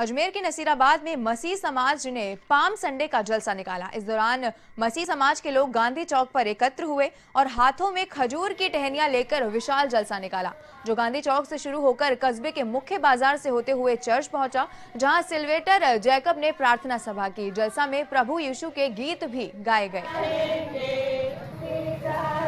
अजमेर के नसीराबाद में मसीह समाज ने पाम संडे का जलसा निकाला। इस दौरान मसीह समाज के लोग गांधी चौक पर एकत्र हुए और हाथों में खजूर की टहनियां लेकर विशाल जलसा निकाला, जो गांधी चौक से शुरू होकर कस्बे के मुख्य बाजार से होते हुए चर्च पहुंचा, जहां सिल्वेटर जैकब ने प्रार्थना सभा की। जलसा में प्रभु यीशु के गीत भी गाए गए।